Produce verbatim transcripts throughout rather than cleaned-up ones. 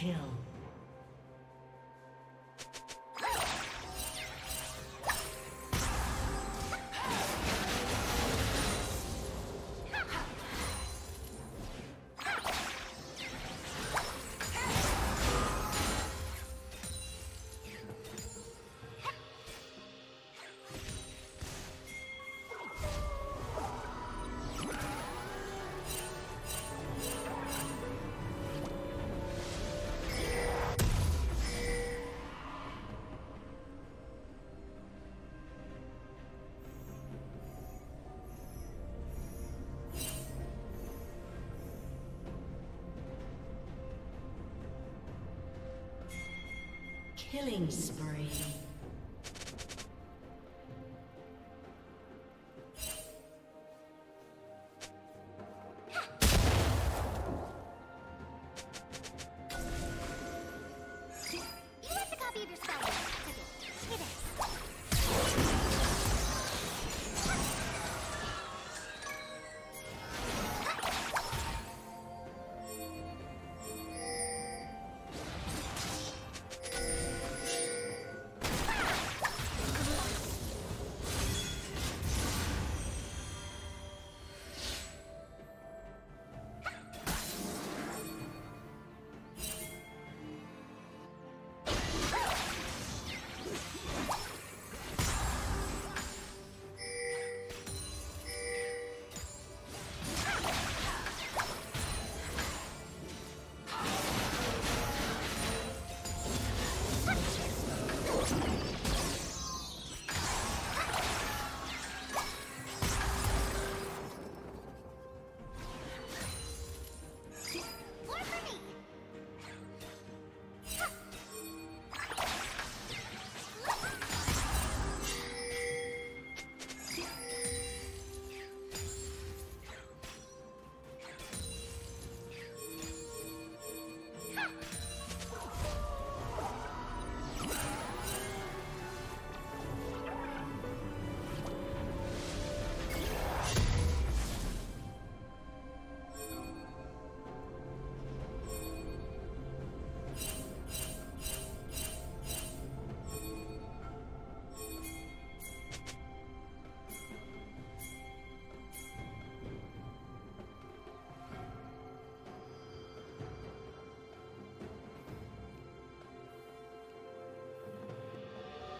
kill. Killing spree.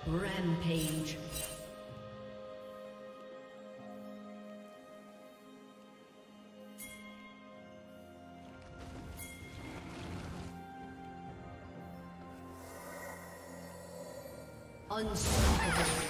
Rampage. Unstoppable.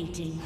Dominating.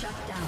Shut down.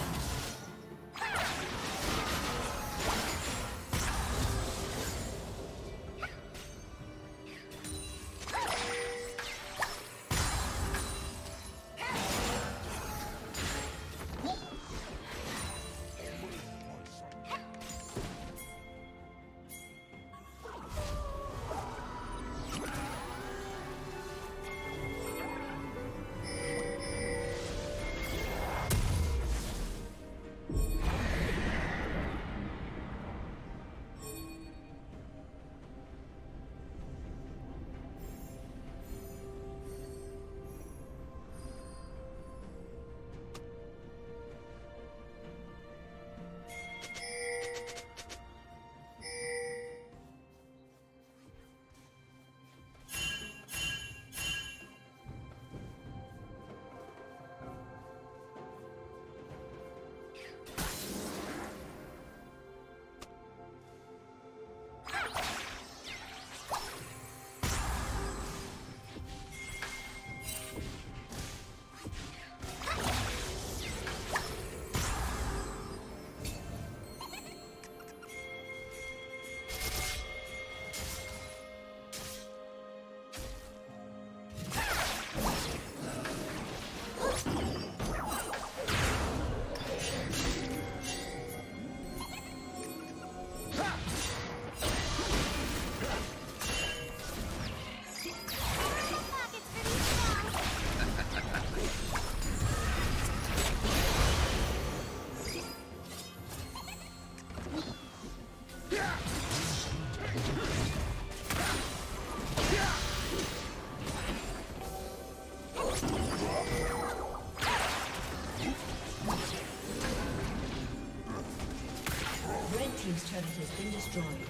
Turret has been destroyed.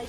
Red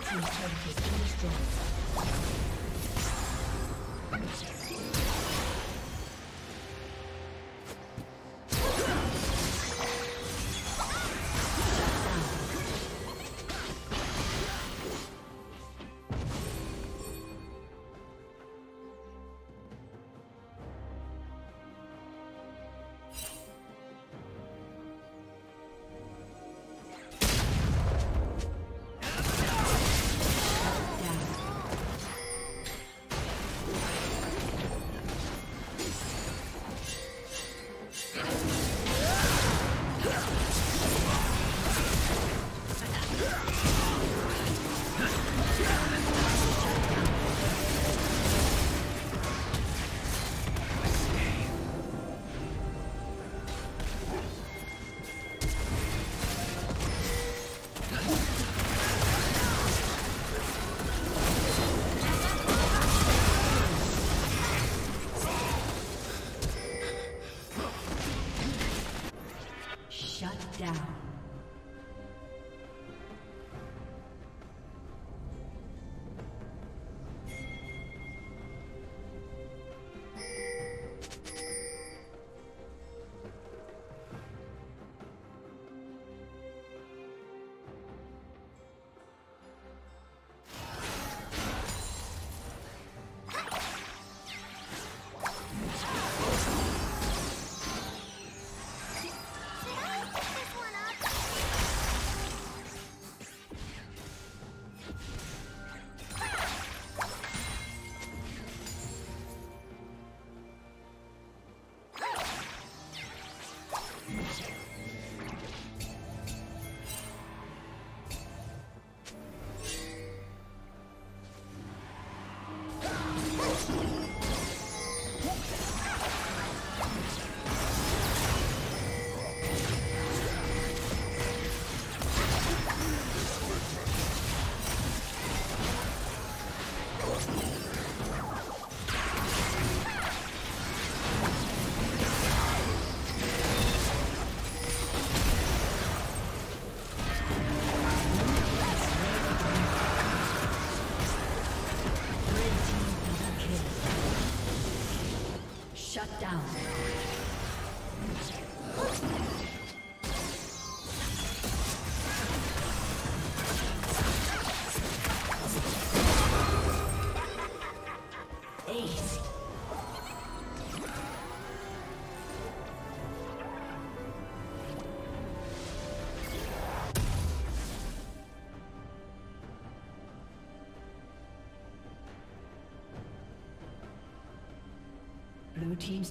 team's turret has been destroyed. Blue team's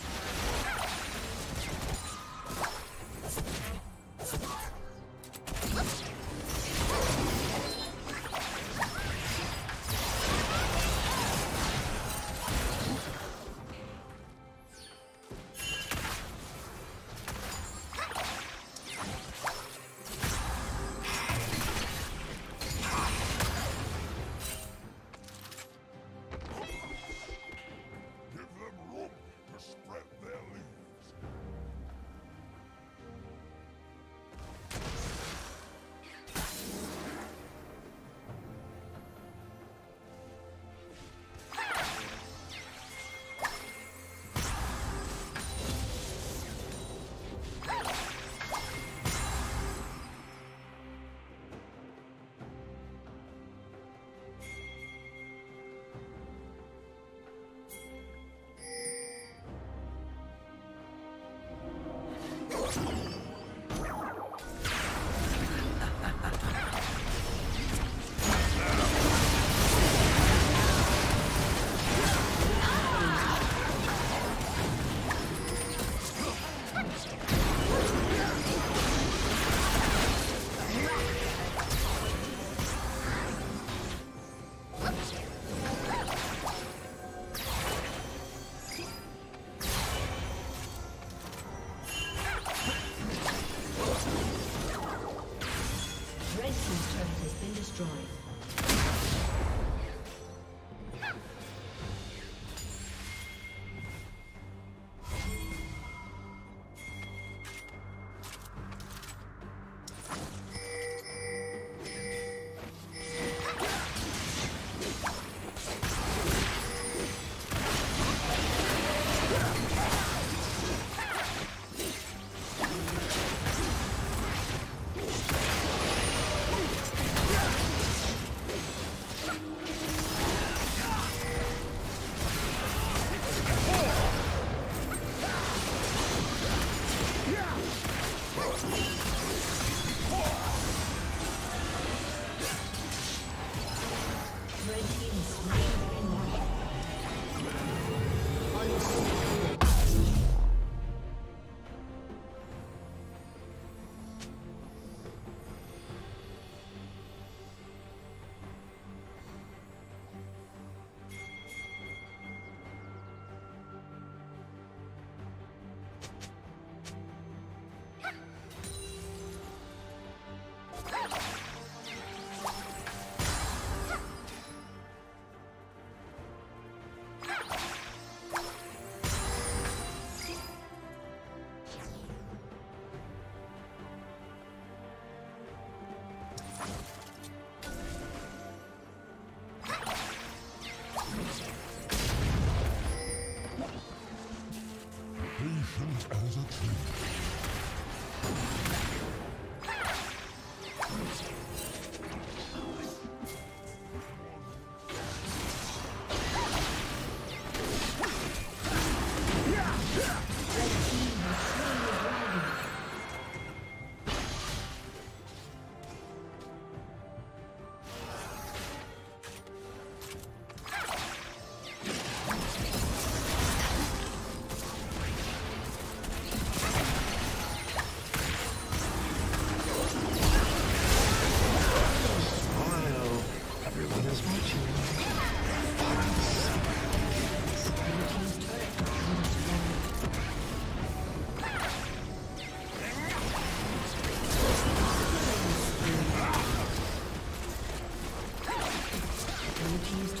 Destroyed.